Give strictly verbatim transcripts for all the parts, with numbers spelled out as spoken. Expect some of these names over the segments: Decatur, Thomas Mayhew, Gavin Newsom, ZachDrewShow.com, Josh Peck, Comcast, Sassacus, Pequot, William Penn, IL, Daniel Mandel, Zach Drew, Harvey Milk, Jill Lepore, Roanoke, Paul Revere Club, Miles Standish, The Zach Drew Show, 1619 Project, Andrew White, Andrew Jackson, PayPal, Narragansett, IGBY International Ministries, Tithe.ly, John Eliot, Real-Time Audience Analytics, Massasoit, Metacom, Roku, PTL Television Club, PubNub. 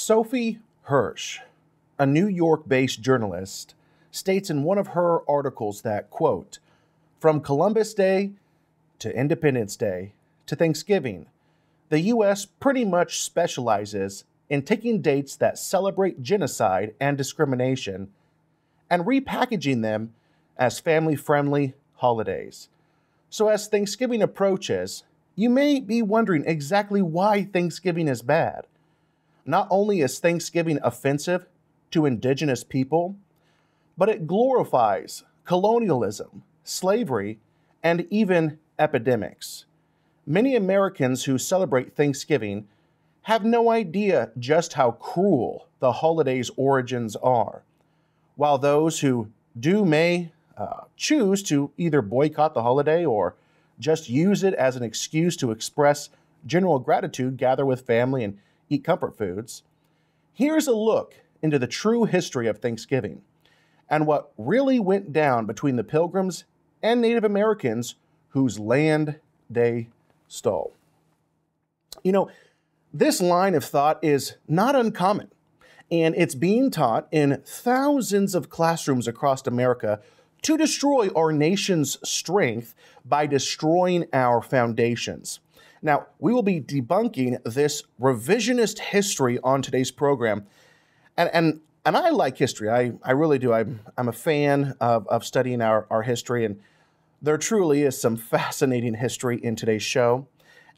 Sophie Hirsch, a New York-based journalist, states in one of her articles that, quote, "From Columbus Day to Independence Day to Thanksgiving, the U S pretty much specializes in taking dates that celebrate genocide and discrimination and repackaging them as family-friendly holidays. So as Thanksgiving approaches, you may be wondering exactly why Thanksgiving is bad. Not only is Thanksgiving offensive to indigenous people, but it glorifies colonialism, slavery, and even epidemics. Many Americans who celebrate Thanksgiving have no idea just how cruel the holiday's origins are. While those who do may uh, choose to either boycott the holiday or just use it as an excuse to express general gratitude, gather with family, and eat comfort foods, here's a look into the true history of Thanksgiving and what really went down between the Pilgrims and Native Americans whose land they stole." You know, this line of thought is not uncommon, and it's being taught in thousands of classrooms across America to destroy our nation's strength by destroying our foundations. Now, we will be debunking this revisionist history on today's program. And and, and I like history. I, I really do. I'm, I'm a fan of, of studying our, our history, and there truly is some fascinating history in today's show.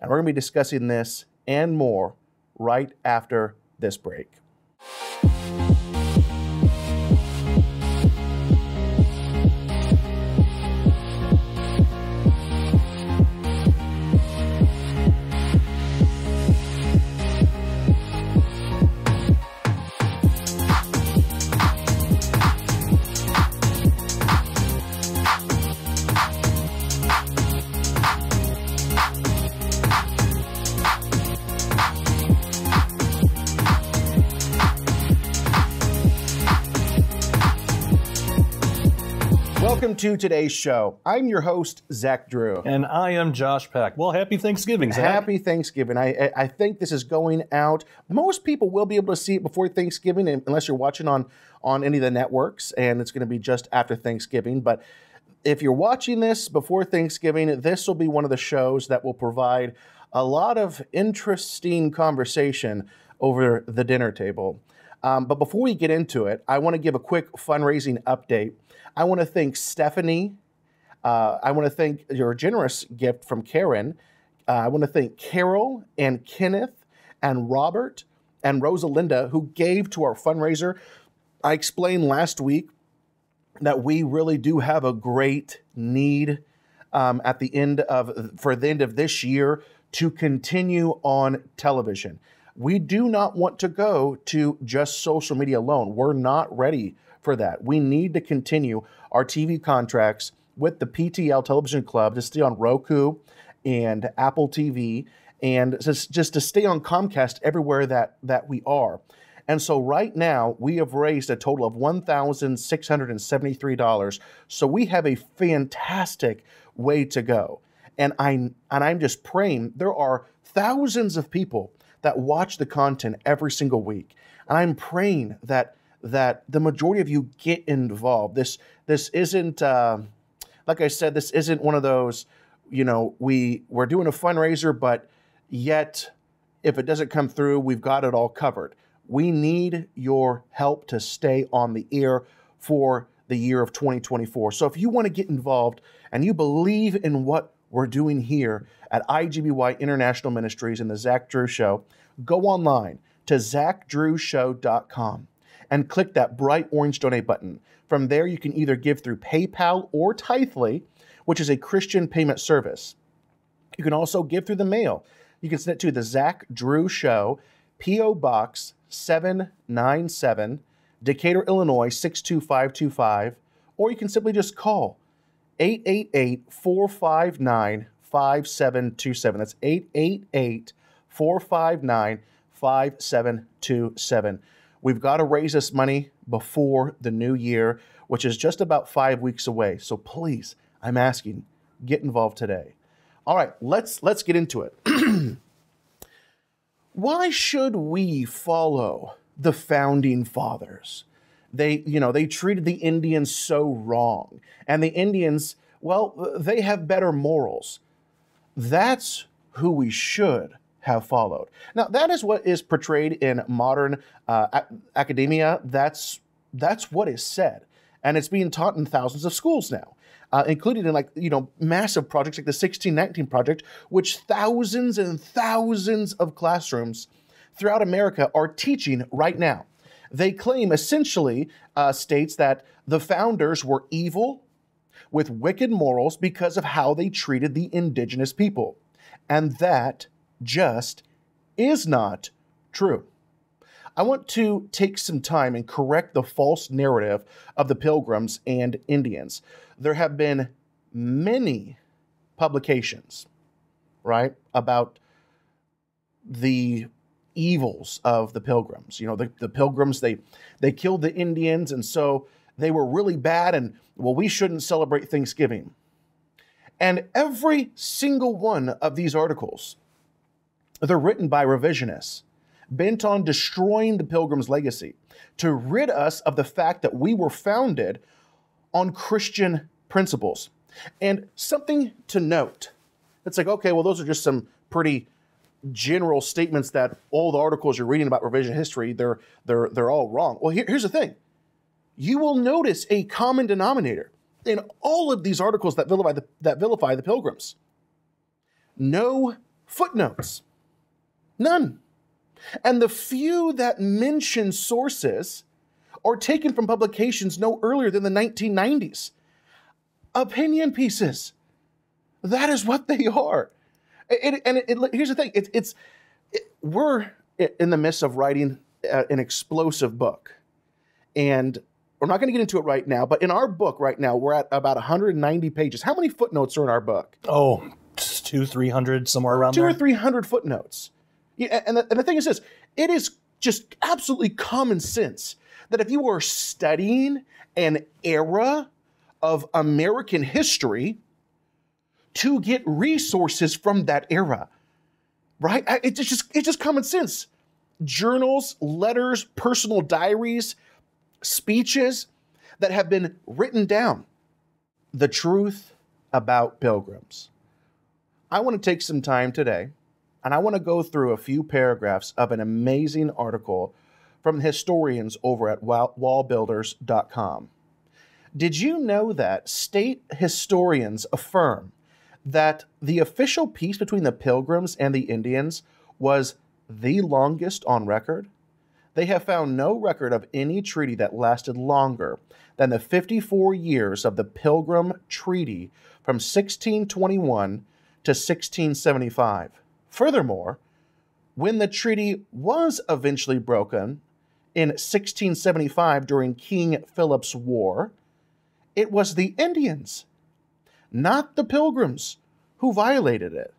And we're going to be discussing this and more right after this break. Welcome to today's show. I'm your host, Zach Drew. And I am Josh Peck. Well, happy Thanksgiving, Zach. Happy Thanksgiving. I, I think this is going out. Most people will be able to see it before Thanksgiving, unless you're watching on, on any of the networks, and it's going to be just after Thanksgiving. But if you're watching this before Thanksgiving, this will be one of the shows that will provide a lot of interesting conversation over the dinner table. Um, but before we get into it, I want to give a quick fundraising update. I want to thank Stephanie. Uh, I want to thank your generous gift from Karen. Uh, I want to thank Carol and Kenneth and Robert and Rosalinda, who gave to our fundraiser. I explained last week that we really do have a great need um, at the end of for the end of this year to continue on television. We do not want to go to just social media alone. We're not ready for that. We need to continue our T V contracts with the P T L Television Club to stay on Roku and Apple T V and just, just to stay on Comcast everywhere that, that we are. And so right now, we have raised a total of one thousand six hundred seventy-three dollars. So we have a fantastic way to go. And, I, and I'm just praying. There are thousands of people that watch the content every single week. And I'm praying that that the majority of you get involved. This this isn't, uh, like I said, this isn't one of those, you know, we, we're doing a fundraiser, but yet if it doesn't come through, we've got it all covered. We need your help to stay on the air for the year of twenty twenty-four. So if you want to get involved and you believe in what we're doing here at I G B Y International Ministries and The Zach Drew Show, go online to Zach Drew Show dot com and click that bright orange donate button. From there, you can either give through PayPal or Tithe dot ly, which is a Christian payment service. You can also give through the mail. You can send it to The Zach Drew Show, P O Box seven ninety-seven, Decatur, Illinois six two five two five, or you can simply just call eight eight eight, four five nine, five seven two seven. That's eight eight eight, four five nine, five seven two seven. We've got to raise this money before the new year, which is just about five weeks away. So please, I'm asking, get involved today. All right, let's, let's get into it. why should we follow the founding fathers? They, you know, they treated the Indians so wrong. And the Indians, well, they have better morals. That's who we should have followed. Now, that is what is portrayed in modern uh, academia. That's, that's what is said. And it's being taught in thousands of schools now, uh, including in, like, you know, massive projects like the sixteen nineteen Project, which thousands and thousands of classrooms throughout America are teaching right now. They claim essentially uh, states that the founders were evil with wicked morals because of how they treated the indigenous people. And that just is not true. I want to take some time and correct the false narrative of the Pilgrims and Indians. There have been many publications, right, about the evils of the Pilgrims. You know, the, the Pilgrims, they, they killed the Indians, and so they were really bad, and, well, we shouldn't celebrate Thanksgiving. And every single one of these articles, they're written by revisionists, bent on destroying the Pilgrims' legacy, to rid us of the fact that we were founded on Christian principles. And something to note, it's like, okay, well, those are just some pretty general statements that all the articles you're reading about revision history, they're, they're, they're all wrong. Well, here, here's the thing. You will notice a common denominator in all of these articles that vilify the, that vilify the Pilgrims. No footnotes. None. And the few that mention sources are taken from publications no earlier than the nineteen nineties. Opinion pieces. That is what they are. It, and it, it, here's the thing. It, it's, it, we're in the midst of writing uh, an explosive book. And we're not going to get into it right now, but in our book right now, we're at about one hundred ninety pages. How many footnotes are in our book? Oh, two, three hundred, somewhere around two there. Two or three hundred footnotes. Yeah, and, the, and the thing is this, it is just absolutely common sense that if you are studying an era of American history, to get resources from that era, right? It's just, it's just common sense. Journals, letters, personal diaries, speeches that have been written down. The truth about Pilgrims. I want to take some time today, and I want to go through a few paragraphs of an amazing article from historians over at wall builders dot com. Did you know that state historians affirm that the official peace between the Pilgrims and the Indians was the longest on record? They have found no record of any treaty that lasted longer than the fifty-four years of the Pilgrim Treaty from sixteen twenty-one to sixteen seventy-five. Furthermore, when the treaty was eventually broken in sixteen seventy-five during King Philip's War, it was the Indians, not the Pilgrims, who violated it.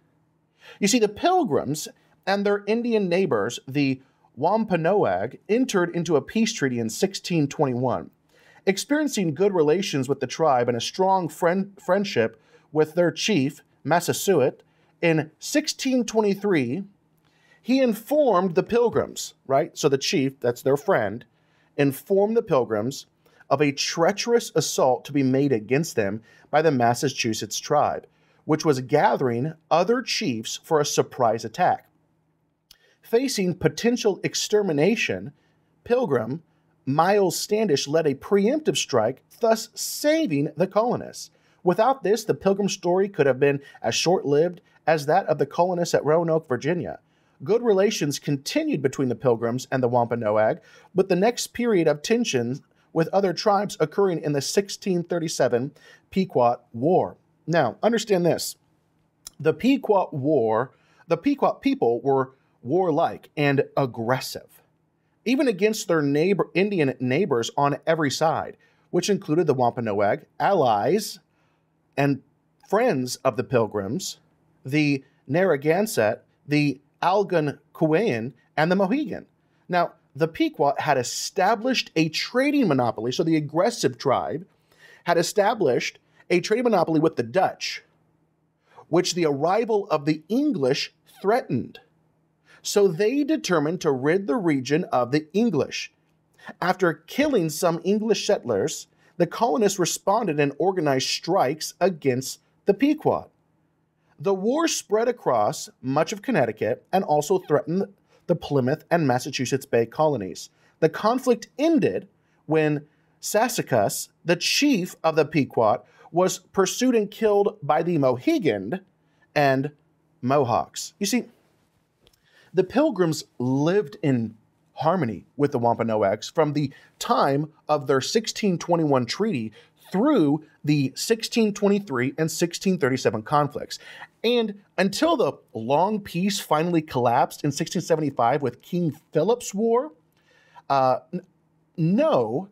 You see, the Pilgrims and their Indian neighbors, the Wampanoag, entered into a peace treaty in sixteen twenty-one, experiencing good relations with the tribe and a strong friend friendship with their chief, Massasoit. In sixteen twenty-three, he informed the Pilgrims, right? So the chief, that's their friend, informed the Pilgrims of a treacherous assault to be made against them by the Massachusetts tribe, which was gathering other chiefs for a surprise attack. Facing potential extermination, Pilgrim Miles Standish led a preemptive strike, thus saving the colonists. Without this, the Pilgrim story could have been as short-lived as that of the colonists at Roanoke, Virginia. Good relations continued between the Pilgrims and the Wampanoag, with the next period of tensions with other tribes occurring in the sixteen thirty-seven Pequot War. Now, understand this. The Pequot War, the Pequot people were warlike and aggressive, even against their neighbor, Indian neighbors on every side, which included the Wampanoag, allies and friends of the Pilgrims, the Narragansett, the Algonquin, and the Mohegan. Now, the Pequot had established a trading monopoly, so the aggressive tribe had established a trading monopoly with the Dutch, which the arrival of the English threatened. so they determined to rid the region of the English. After killing some English settlers, the colonists responded and organized strikes against the Pequot. The war spread across much of Connecticut and also threatened the Plymouth and Massachusetts Bay colonies. The conflict ended when Sassacus, the chief of the Pequot, was pursued and killed by the Mohegan and Mohawks. You see, the Pilgrims lived in harmony with the Wampanoags from the time of their sixteen twenty-one treaty through the sixteen twenty-three and sixteen thirty-seven conflicts. And until the long peace finally collapsed in sixteen seventy-five with King Philip's War, uh, no,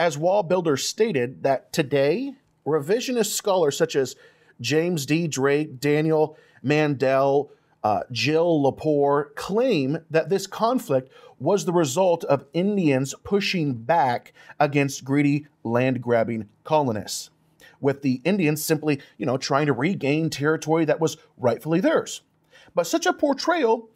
as wall builders stated, that today revisionist scholars such as James D. Drake, Daniel Mandel, uh, Jill Lepore claim that this conflict was the result of Indians pushing back against greedy land-grabbing colonists, with the Indians simply, you know, trying to regain territory that was rightfully theirs. But such a portrayal,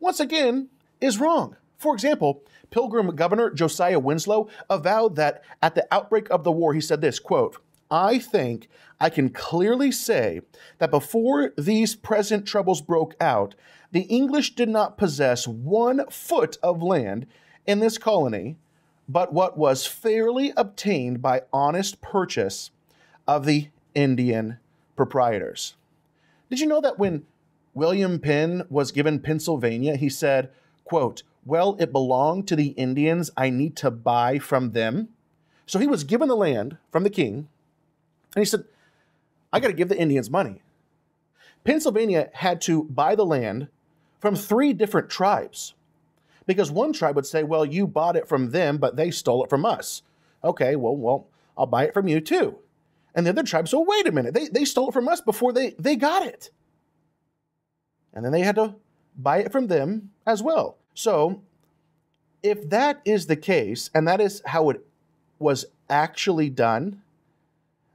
once again, is wrong. For example, Pilgrim Governor Josiah Winslow avowed that at the outbreak of the war, he said this, quote, "I think I can clearly say that before these present troubles broke out, the English did not possess one foot of land in this colony, but what was fairly obtained by honest purchase of the Indian proprietors." Did you know that when William Penn was given Pennsylvania, he said, quote, "Well, it belonged to the Indians. I need to buy from them." So he was given the land from the king, and he said, "I got to give the Indians money." Pennsylvania had to buy the land from three different tribes because one tribe would say, "Well, you bought it from them, but they stole it from us." Okay, well, well, I'll buy it from you too. And the other tribe said, "Wait a minute, they, they stole it from us before they, they got it." And then they had to buy it from them as well. So if that is the case, and that is how it was actually done,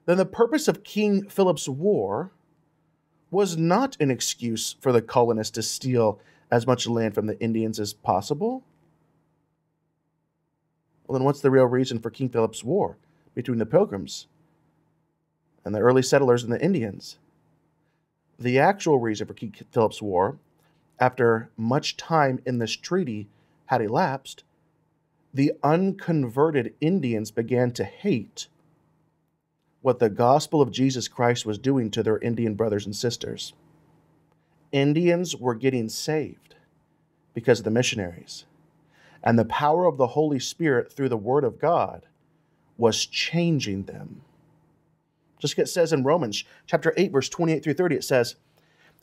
then the purpose of King Philip's War was not an excuse for the colonists to steal as much land from the Indians as possible. Well, then what's the real reason for King Philip's War between the Pilgrims and the early settlers and the Indians? The actual reason for King Philip's War, after much time in this treaty had elapsed, the unconverted Indians began to hate what the gospel of Jesus Christ was doing to their Indian brothers and sisters. Indians were getting saved because of the missionaries, and the power of the Holy Spirit through the Word of God was changing them. Just like it says in Romans chapter eight, verse twenty-eight through thirty, it says,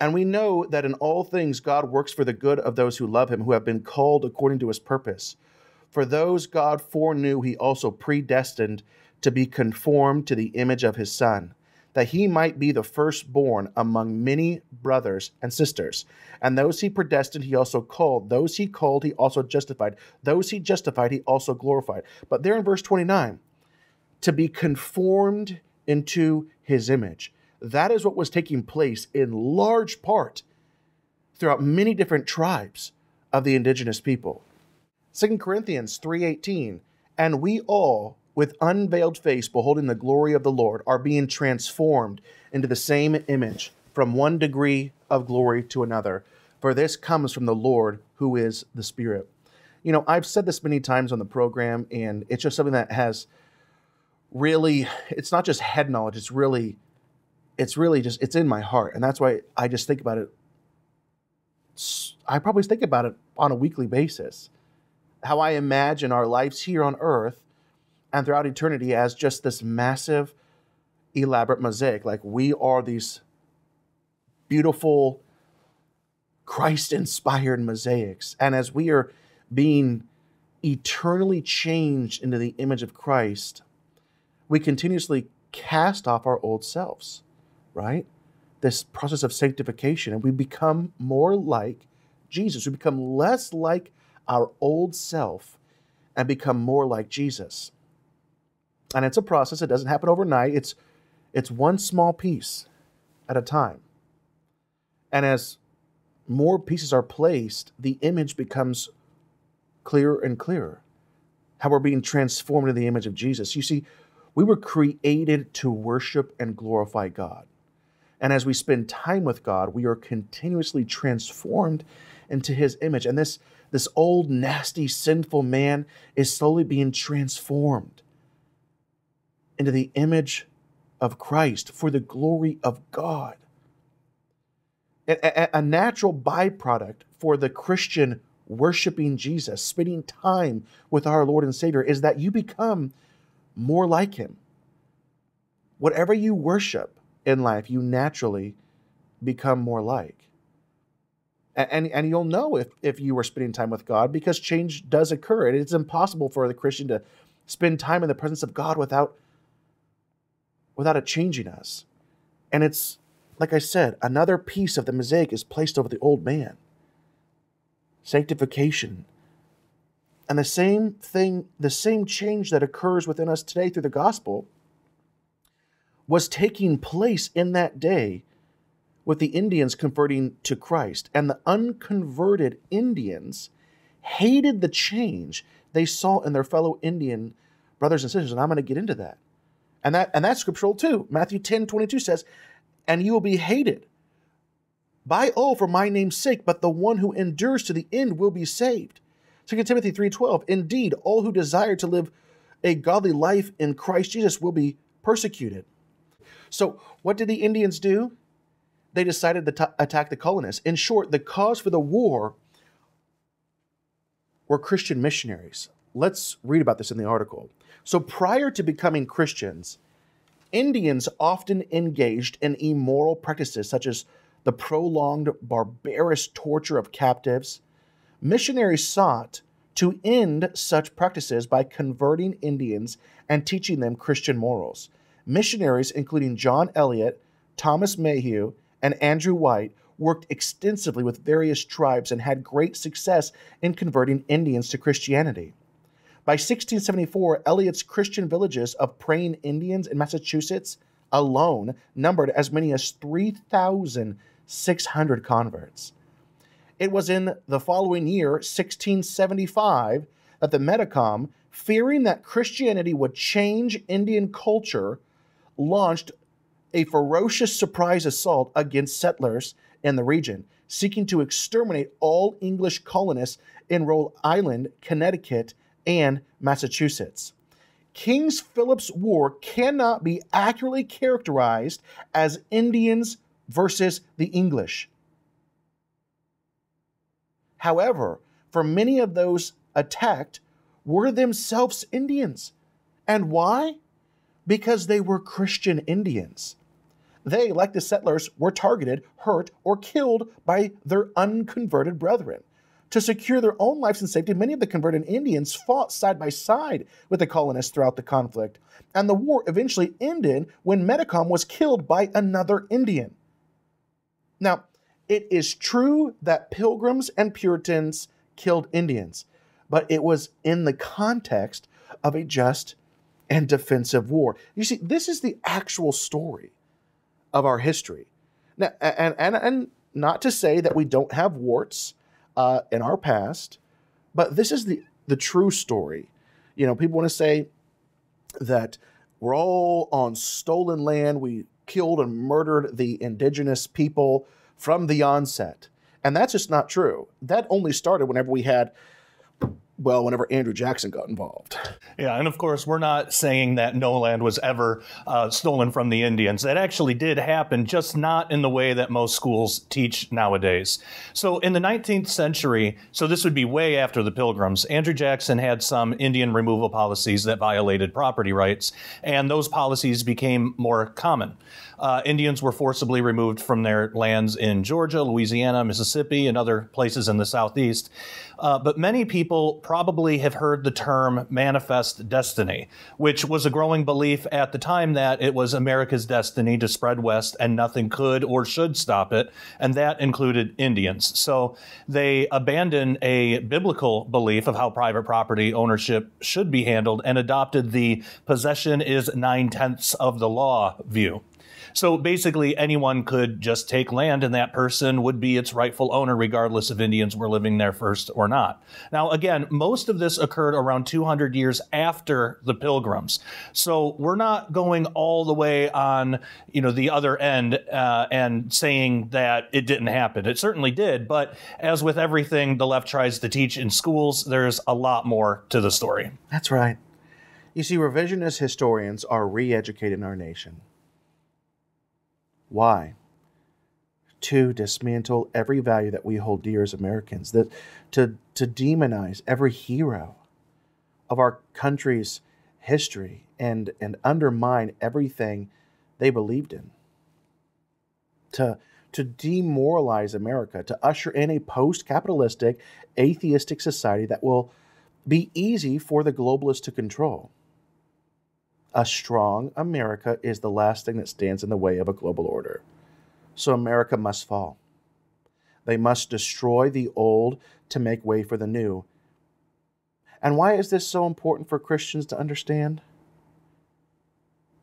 "And we know that in all things God works for the good of those who love him, who have been called according to his purpose. For those God foreknew, he also predestined to be conformed to the image of his Son, that he might be the firstborn among many brothers and sisters. And those he predestined, he also called. Those he called, he also justified. Those he justified, he also glorified." But there in verse twenty-nine, to be conformed into his image. That is what was taking place in large part throughout many different tribes of the indigenous people. Second Corinthians three eighteen, "And we all, with unveiled face, beholding the glory of the Lord, are being transformed into the same image from one degree of glory to another. For this comes from the Lord, who is the Spirit." You know, I've said this many times on the program, and it's just something that has really, it's not just head knowledge, it's really, it's really just, it's in my heart. And that's why I just think about it. I probably think about it on a weekly basis, how I imagine our lives here on earth and throughout eternity as just this massive, elaborate mosaic. Like we are these beautiful, Christ-inspired mosaics. And as we are being eternally changed into the image of Christ, we continuously cast off our old selves, right? This process of sanctification, and we become more like Jesus. We become less like our old self and become more like Jesus. And it's a process. It doesn't happen overnight. It's, it's one small piece at a time. And as more pieces are placed, the image becomes clearer and clearer, how we're being transformed into the image of Jesus. You see, we were created to worship and glorify God. And as we spend time with God, we are continuously transformed into his image. And this, this old, nasty, sinful man is slowly being transformed into the image of Christ for the glory of God. A, a, a natural byproduct for the Christian worshiping Jesus, spending time with our Lord and Savior, is that you become more like him. Whatever you worship in life, you naturally become more like. And, and you'll know if, if you were spending time with God, because change does occur. And it's impossible for the Christian to spend time in the presence of God without, without it changing us. And it's, like I said, another piece of the mosaic is placed over the old man. Sanctification. And the same thing, the same change that occurs within us today through the gospel was taking place in that day with the Indians converting to Christ. And the unconverted Indians hated the change they saw in their fellow Indian brothers and sisters. And I'm going to get into that. And that, and that's scriptural too. Matthew ten twenty-two says, "And you will be hated by all for my name's sake, but the one who endures to the end will be saved." Second Timothy three twelve, "Indeed, all who desire to live a godly life in Christ Jesus will be persecuted." So what did the Indians do? They decided to attack the colonists. In short, the cause for the war were Christian missionaries. Let's read about this in the article. So prior to becoming Christians, Indians often engaged in immoral practices such as the prolonged barbarous torture of captives. Missionaries sought to end such practices by converting Indians and teaching them Christian morals. Missionaries, including John Eliot, Thomas Mayhew, and Andrew White, worked extensively with various tribes and had great success in converting Indians to Christianity. By sixteen seventy-four, Eliot's Christian villages of praying Indians in Massachusetts alone numbered as many as three thousand six hundred converts. It was in the following year, sixteen seventy-five, that the Metacom, fearing that Christianity would change Indian culture, launched a ferocious surprise assault against settlers in the region, seeking to exterminate all English colonists in Rhode Island, Connecticut, and Massachusetts. King Philip's War cannot be accurately characterized as Indians versus the English. However, for many of those attacked were themselves Indians. And why? Because they were Christian Indians. They, like the settlers, were targeted, hurt, or killed by their unconverted brethren. To secure their own lives and safety, many of the converted Indians fought side by side with the colonists throughout the conflict, and the war eventually ended when Metacom was killed by another Indian. Now, it is true that Pilgrims and Puritans killed Indians, but it was in the context of a just and defensive war. You see, this is the actual story of our history. Now, and, and, and not to say that we don't have warts Uh, in our past, but this is the, the true story. You know, people want to say that we're all on stolen land. We killed and murdered the indigenous people from the onset. And that's just not true. That only started whenever we had, well, whenever Andrew Jackson got involved. Yeah, and of course, we're not saying that no land was ever uh, stolen from the Indians. That actually did happen, just not in the way that most schools teach nowadays. So in the nineteenth century, so this would be way after the Pilgrims, Andrew Jackson had some Indian removal policies that violated property rights, and those policies became more common. Uh, Indians were forcibly removed from their lands in Georgia, Louisiana, Mississippi, and other places in the Southeast. Uh, but many people probably have heard the term manifest destiny, which was a growing belief at the time that it was America's destiny to spread west and nothing could or should stop it, and that included Indians. So they abandoned a biblical belief of how private property ownership should be handled and adopted the possession is nine-tenths of the law view. So basically anyone could just take land and that person would be its rightful owner, regardless if Indians were living there first or not. Now, again, most of this occurred around two hundred years after the Pilgrims. So we're not going all the way on, you know, the other end uh, and saying that it didn't happen. It certainly did. But as with everything the left tries to teach in schools, there's a lot more to the story. That's right. You see, revisionist historians are re-educating our nation. Why? To dismantle every value that we hold dear as Americans, that to, to demonize every hero of our country's history and, and undermine everything they believed in, to, to demoralize America, to usher in a post-capitalistic, atheistic society that will be easy for the globalists to control. A strong America is the last thing that stands in the way of a global order. So America must fall. They must destroy the old to make way for the new. And why is this so important for Christians to understand?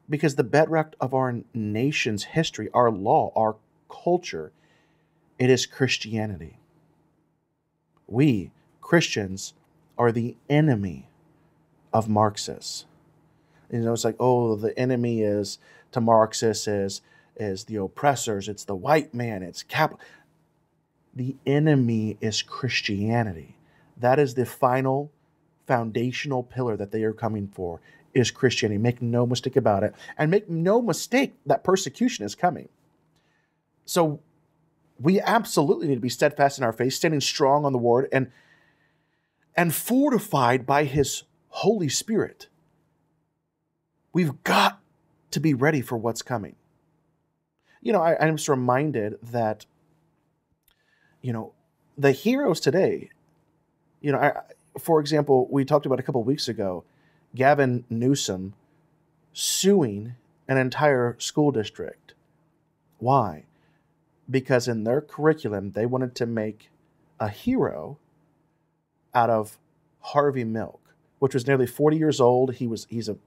Because the bedrock of our nation's history, our law, our culture, it is Christianity. We, Christians, are the enemy of Marxists. You know, it's like, oh, the enemy is to Marxists is, is the oppressors. It's the white man. It's capital. The enemy is Christianity. That is the final foundational pillar that they are coming for, is Christianity. Make no mistake about it. And make no mistake that persecution is coming. So we absolutely need to be steadfast in our faith, standing strong on the word, and and fortified by His Holy Spirit. We've got to be ready for what's coming. You know, I, I'm just reminded that, you know, the heroes today, you know, I, for example, we talked about a couple of weeks ago, Gavin Newsom suing an entire school district. Why? Because in their curriculum, they wanted to make a hero out of Harvey Milk, which was nearly forty years old. He was, he's a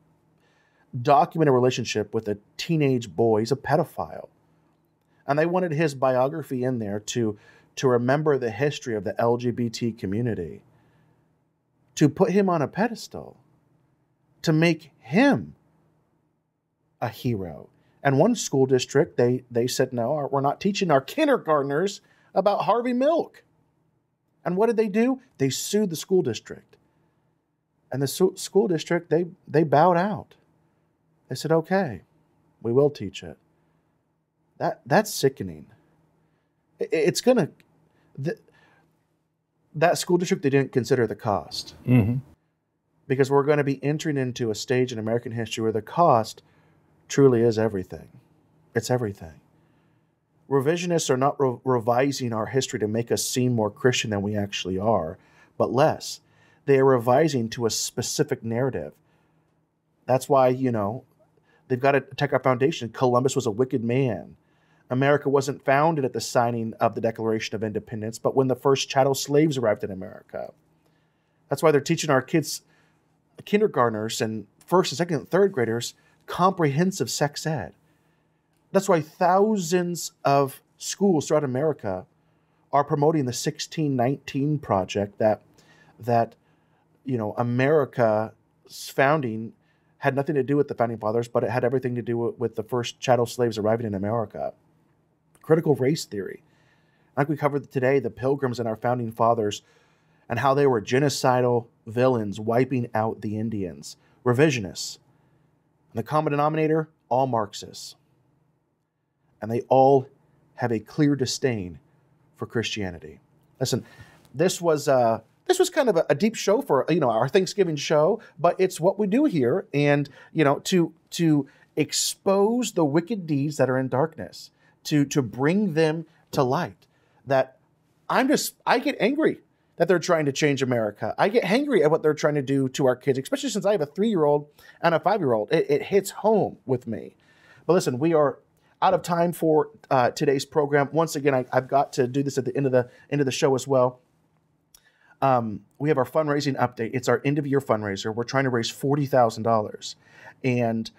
documented relationship with a teenage boy. He's a pedophile. And they wanted his biography in there to, to remember the history of the L G B T community, to put him on a pedestal, to make him a hero. And one school district, they, they said, no, we're not teaching our kindergartners about Harvey Milk. And what did they do? They sued the school district. And the so school district, they, they bowed out. They said, okay, we will teach it. That, that's sickening. It, it's going to... Th that school district, they didn't consider the cost. Mm-hmm. Because we're going to be entering into a stage in American history where the cost truly is everything. It's everything. Revisionists are not re revising our history to make us seem more Christian than we actually are, but less. They are revising to a specific narrative. That's why, you know, they've got to attack our foundation. Columbus was a wicked man. America wasn't founded at the signing of the Declaration of Independence, but when the first chattel slaves arrived in America. That's why they're teaching our kids, kindergartners and first and second and third graders, comprehensive sex ed. That's why thousands of schools throughout America are promoting the sixteen nineteen Project, that, that you know, America's founding had nothing to do with the Founding Fathers, but it had everything to do with the first chattel slaves arriving in America. Critical race theory. Like we covered today, the Pilgrims and our Founding Fathers and how they were genocidal villains wiping out the Indians. Revisionists. And the common denominator, all Marxists. And they all have a clear disdain for Christianity. Listen, this was uh, this was kind of a, a deep show for, you know, our Thanksgiving show, but it's what we do here, and you know, to to expose the wicked deeds that are in darkness, to to bring them to light. That I'm just I get angry that they're trying to change America. I get angry at what they're trying to do to our kids, especially since I have a three-year-old and a five-year-old. It, it hits home with me. But listen, we are out of time for uh, today's program. Once again, I, I've got to do this at the end of the end of the show as well. Um, we have our fundraising update. It's our end of year fundraiser. We're trying to raise forty thousand dollars, and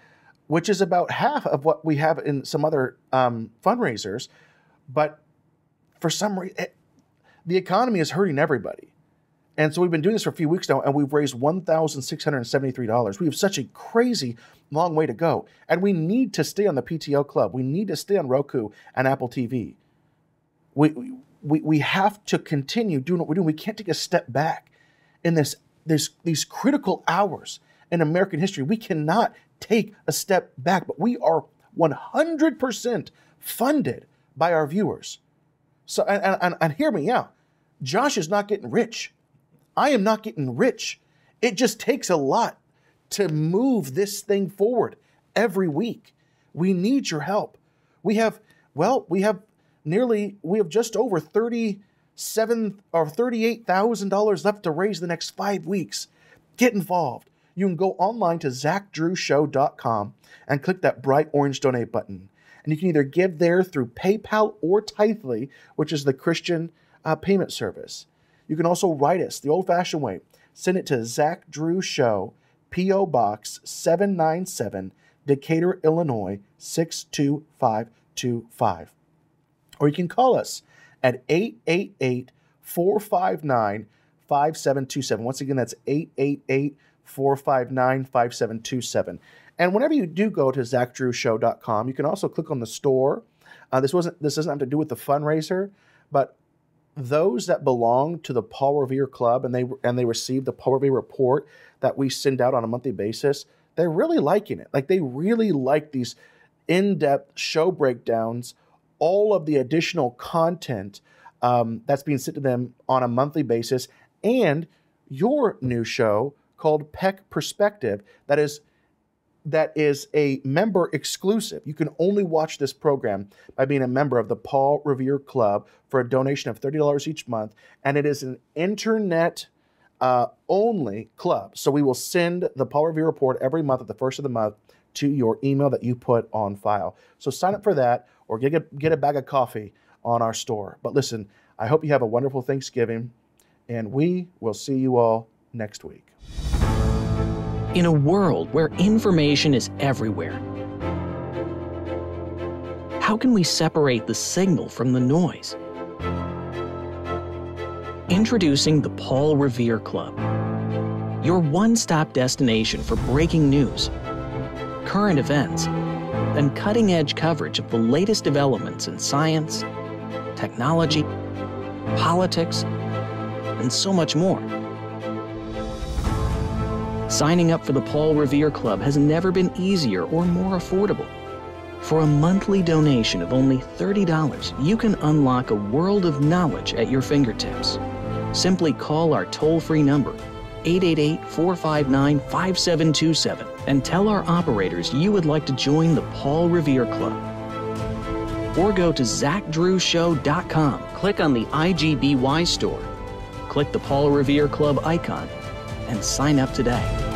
which is about half of what we have in some other um, fundraisers. But for some reason, the economy is hurting everybody. And so we've been doing this for a few weeks now, and we've raised one thousand six hundred seventy-three dollars. We have such a crazy long way to go. And we need to stay on the P T L Club. We need to stay on Roku and Apple T V. We, we, we have to continue doing what we're doing. We can't take a step back in this, this, these critical hours in American history. We cannot take a step back, but we are one hundred percent funded by our viewers. So, and, and, and hear me out. Josh is not getting rich. I am not getting rich. It just takes a lot to move this thing forward every week. We need your help. We have, well, we have nearly, we have just over thirty-seven or thirty-eight thousand dollars left to raise the next five weeks. Get involved. You can go online to Zach Drew Show dot com and click that bright orange donate button. And you can either give there through PayPal or Tithe dot ly, which is the Christian uh, payment service. You can also write us the old-fashioned way. Send it to Zach Drew Show, P O. Box seven nine seven, Decatur, Illinois, six two five two five. Or you can call us at eight eight eight, four five nine, five seven two seven. Once again, that's eight eight eight, four five nine, five seven two seven. And whenever you do go to Zach Drew Show dot com, you can also click on the store. Uh, this wasn't. This doesn't have to do with the fundraiser, but those that belong to the Paul Revere Club and they and they receive the Paul Revere report that we send out on a monthly basis, they're really liking it. Like, they really like these in-depth show breakdowns, all of the additional content um, that's being sent to them on a monthly basis, and your new show called Peck Perspective that is. That is a member exclusive. You can only watch this program by being a member of the Paul Revere Club for a donation of thirty dollars each month. And it is an internet uh, only club. So we will send the Paul Revere report every month at the first of the month to your email that you put on file. So sign up for that or get a, get a bag of coffee on our store. But listen, I hope you have a wonderful Thanksgiving, and we will see you all next week. In a world where information is everywhere, how can we separate the signal from the noise? Introducing the Paul Revere Club, your one-stop destination for breaking news, current events, and cutting-edge coverage of the latest developments in science, technology, politics, and so much more. Signing up for the Paul Revere Club has never been easier or more affordable. For a monthly donation of only thirty dollars, you can unlock a world of knowledge at your fingertips. Simply call our toll-free number, eight eight eight, four five nine, five seven two seven, and tell our operators you would like to join the Paul Revere Club. Or go to Zach Drew Show dot com, click on the I G B Y store, click the Paul Revere Club icon, and sign up today.